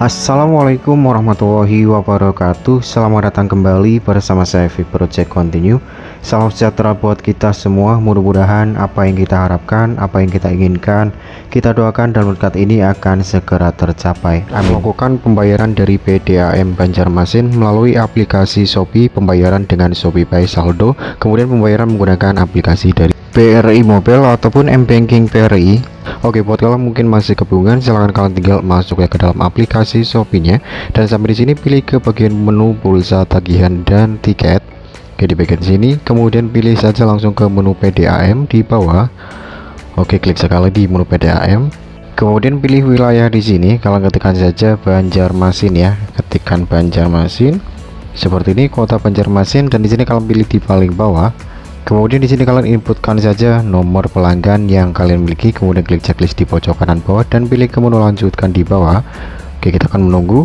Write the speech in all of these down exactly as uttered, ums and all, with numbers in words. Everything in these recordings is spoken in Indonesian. Assalamualaikum warahmatullahi wabarakatuh. Selamat datang kembali bersama saya Vic Project Continue. Salam sejahtera buat kita semua. Mudah-mudahan apa yang kita harapkan, apa yang kita inginkan, kita doakan dan berkat ini akan segera tercapai. Amin. Melakukan pembayaran dari P D A M Banjarmasin melalui aplikasi Shopee, pembayaran dengan ShopeePay saldo, kemudian pembayaran menggunakan aplikasi dari B R I Mobile ataupun mBanking B R I. Oke, buat kalian mungkin masih kebingungan, silahkan kalian tinggal masuk ya ke dalam aplikasi Shopee-nya, dan sampai di sini pilih ke bagian menu pulsa tagihan dan tiket. Oke, di bagian sini kemudian pilih saja langsung ke menu P D A M di bawah. Oke, klik sekali di menu P D A M, kemudian pilih wilayah. Di sini kalian ketikkan saja Banjarmasin ya, ketikkan Banjarmasin seperti ini, kota Banjarmasin, dan di sini kalian pilih di paling bawah. Kemudian di sini kalian inputkan saja nomor pelanggan yang kalian miliki, kemudian klik checklist di pojok kanan bawah dan pilih ke menu lanjutkan di bawah. Oke, kita akan menunggu.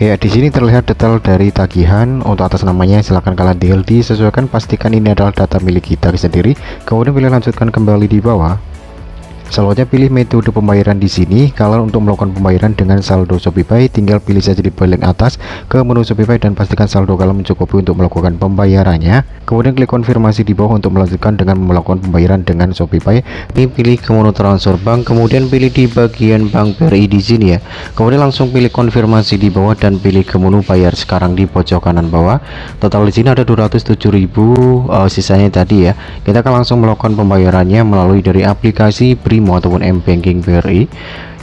Ya, di sini terlihat detail dari tagihan. Untuk atas namanya silahkan kalian tinggal disesuaikan, pastikan ini adalah data milik kita sendiri. Kemudian pilih lanjutkan kembali di bawah. Selanjutnya pilih metode pembayaran. Di sini kalian untuk melakukan pembayaran dengan saldo ShopeePay tinggal pilih saja di bagian atas ke menu ShopeePay dan pastikan saldo kalian mencukupi untuk melakukan pembayarannya. Kemudian klik konfirmasi di bawah untuk melanjutkan dengan melakukan pembayaran dengan ShopeePay. Ini pilih ke menu transfer bank, kemudian pilih di bagian bank B R I di sini ya. Kemudian langsung pilih konfirmasi di bawah dan pilih ke menu bayar sekarang di pojok kanan bawah. Total di sini ada dua ratus tujuh ribu, uh, sisanya tadi ya. Kita akan langsung melakukan pembayarannya melalui dari aplikasi BRImo ataupun mBanking B R I.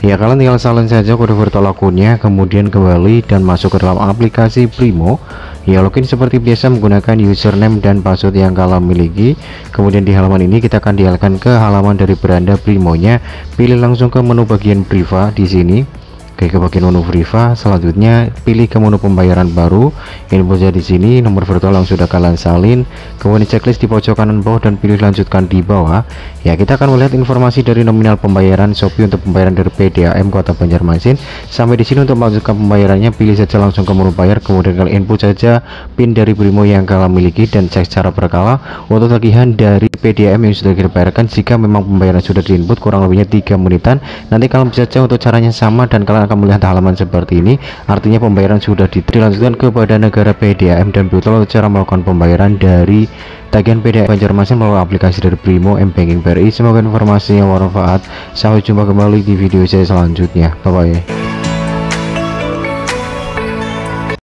Ya, kalian tinggal salin saja kode virtual akunnya, kemudian kembali dan masuk ke dalam aplikasi BRImo. Ya, login seperti biasa menggunakan username dan password yang kalian miliki. Kemudian di halaman ini kita akan dialihkan ke halaman dari beranda BRImo-nya. Pilih langsung ke menu bagian BRIVA di sini. Oke, ke bagian menu BRIVA, selanjutnya pilih ke menu pembayaran baru. Inputnya di sini nomor virtual yang sudah kalian salin, kemudian checklist di pojok kanan bawah dan pilih lanjutkan di bawah. Ya, kita akan melihat informasi dari nominal pembayaran Shopee untuk pembayaran dari P D A M Kota Banjarmasin. Sampai di sini untuk melanjutkan pembayarannya pilih saja langsung ke menu bayar, kemudian kalian input saja PIN dari BRImo yang kalian miliki dan cek secara berkala untuk tagihan dari P D A M yang sudah dibayarkan. Jika memang pembayaran sudah diinput kurang lebihnya tiga menitan, nanti kalian bisa cek untuk caranya sama dan kalian akan melihat halaman seperti ini. Artinya pembayaran sudah dilanjutkan kepada negara P D A M dan betul cara melakukan pembayaran dari tagihan P D A M Banjarmasin melalui aplikasi dari BRImo mBanking B R I. Semoga informasinya bermanfaat. Sampai jumpa kembali di video saya selanjutnya. Bye bye.